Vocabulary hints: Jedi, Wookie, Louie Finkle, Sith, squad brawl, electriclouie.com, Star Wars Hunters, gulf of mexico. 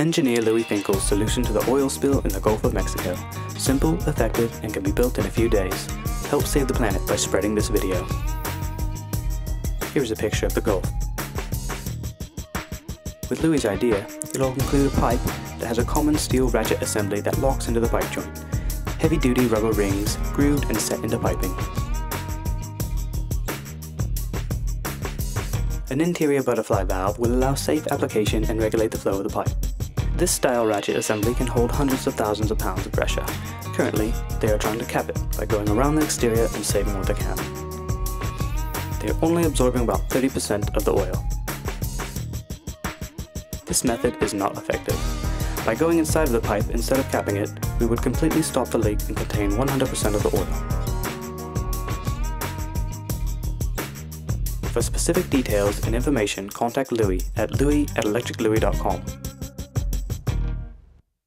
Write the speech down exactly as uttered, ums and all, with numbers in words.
Engineer Louie Finkle's solution to the oil spill in the Gulf of Mexico. Simple, effective, and can be built in a few days. Help save the planet by spreading this video. Here's a picture of the Gulf. With Louie's idea, it'll include a pipe that has a common steel ratchet assembly that locks into the pipe joint. Heavy-duty rubber rings grooved and set into piping. An interior butterfly valve will allow safe application and regulate the flow of the pipe. This style ratchet assembly can hold hundreds of thousands of pounds of pressure. Currently, they are trying to cap it by going around the exterior and saving what they can. They are only absorbing about thirty percent of the oil. This method is not effective. By going inside of the pipe instead of capping it, we would completely stop the leak and contain one hundred percent of the oil. For specific details and information, contact Louie at louie at electric louie dot com.